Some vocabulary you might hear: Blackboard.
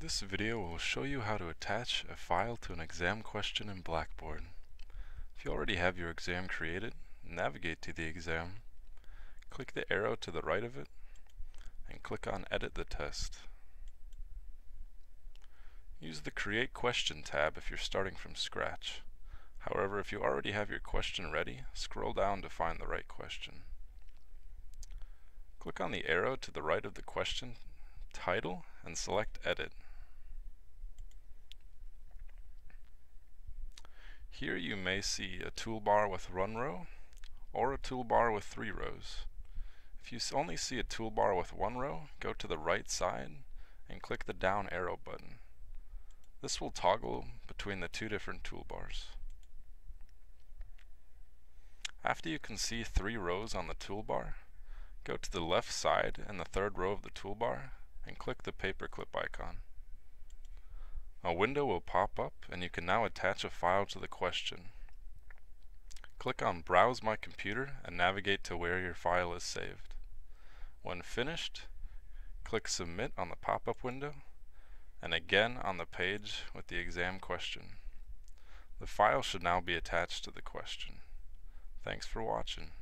This video will show you how to attach a file to an exam question in Blackboard. If you already have your exam created, navigate to the exam, click the arrow to the right of it, and click on Edit the Test. Use the Create Question tab if you're starting from scratch. However, if you already have your question ready, scroll down to find the right question. Click on the arrow to the right of the question title and select Edit. Here you may see a toolbar with one row or a toolbar with three rows. If you only see a toolbar with one row, go to the right side and click the down arrow button. This will toggle between the two different toolbars. After you can see three rows on the toolbar, go to the left side and the third row of the toolbar and click the paperclip icon. A window will pop up and you can now attach a file to the question. Click on Browse My Computer and navigate to where your file is saved. When finished, click Submit on the pop-up window and again on the page with the exam question. The file should now be attached to the question. Thanks for watching.